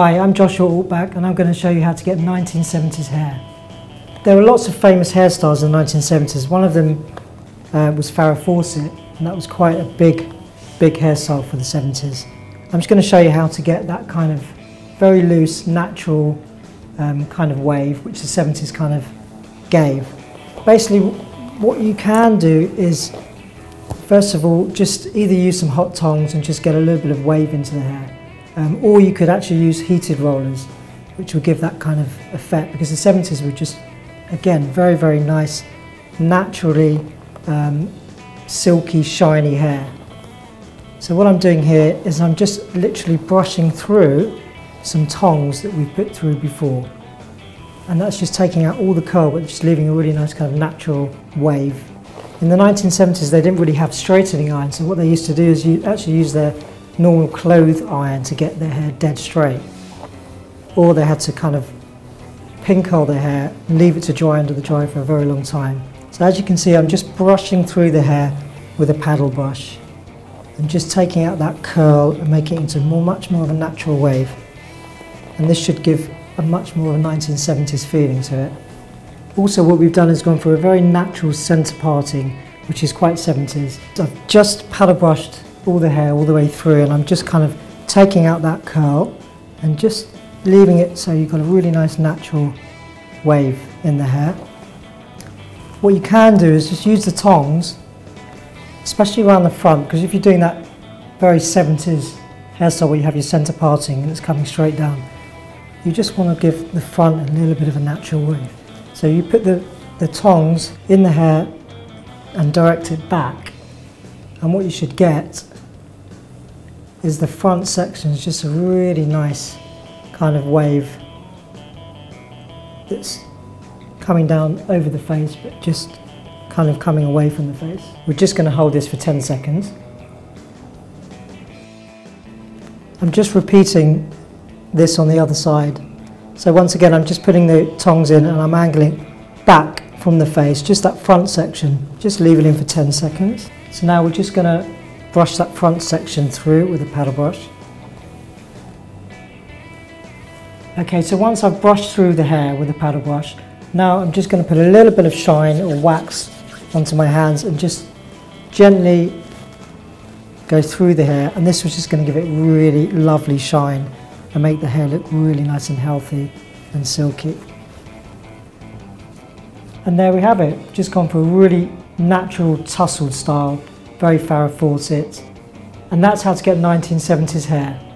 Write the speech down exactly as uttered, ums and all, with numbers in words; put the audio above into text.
Hi, I'm Joshua Altbach and I'm going to show you how to get nineteen seventies hair. There were lots of famous hairstyles in the nineteen seventies. One of them uh, was Farrah Fawcett, and that was quite a big, big hairstyle for the seventies. I'm just going to show you how to get that kind of very loose, natural um, kind of wave which the seventies kind of gave. Basically, what you can do is, first of all, just either use some hot tongs and just get a little bit of wave into the hair. Um, or you could actually use heated rollers, which will give that kind of effect, because the seventies were just, again, very, very nice, naturally um, silky, shiny hair. So what I'm doing here is I'm just literally brushing through some tongs that we've put through before. And that's just taking out all the curl, but just leaving a really nice kind of natural wave. In the nineteen seventies, they didn't really have straightening iron, so what they used to do is you actually use their normal clothes iron to get their hair dead straight, or they had to kind of pin curl their hair and leave it to dry under the dryer for a very long time. So as you can see, I'm just brushing through the hair with a paddle brush and just taking out that curl and making it into more, much more of a natural wave, and this should give a much more of a nineteen seventies feeling to it. Also, what we've done is gone for a very natural centre parting, which is quite seventies. So I've just paddle brushed all the hair all the way through, and I'm just kind of taking out that curl and just leaving it so you've got a really nice natural wave in the hair. What you can do is just use the tongs, especially around the front, because if you're doing that very seventies hairstyle where you have your centre parting and it's coming straight down, you just want to give the front a little bit of a natural wave. So you put the, the tongs in the hair and direct it back, and what you should get is the front section is just a really nice kind of wave that's coming down over the face but just kind of coming away from the face. We're just going to hold this for ten seconds. I'm just repeating this on the other side. So once again, I'm just putting the tongs in and I'm angling back from the face, just that front section, just leave it in for ten seconds. So now we're just going to brush that front section through with a paddle brush. Okay, so once I've brushed through the hair with a paddle brush, now I'm just going to put a little bit of shine or wax onto my hands and just gently go through the hair, and this was just going to give it really lovely shine and make the hair look really nice and healthy and silky. And there we have it, just gone for a really natural tousled style, very Farrah Fawcett. And that's how to get nineteen seventies hair.